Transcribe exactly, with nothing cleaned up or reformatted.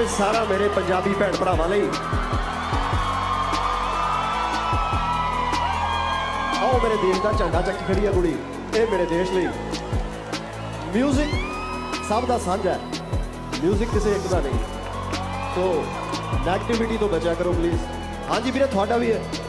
ये सारा मेरे पंजाबी भैन भरावां लई। आओ मेरे देश का झंडा चक खड़ी है कुड़ी, ये मेरे देश लई। म्यूजिक सब का सांझा है, म्यूजिक किसी एक का नहीं, तो नेगेटिविटी तो बचा करो प्लीज। हाँ जी वीरे थोड़ा भी है।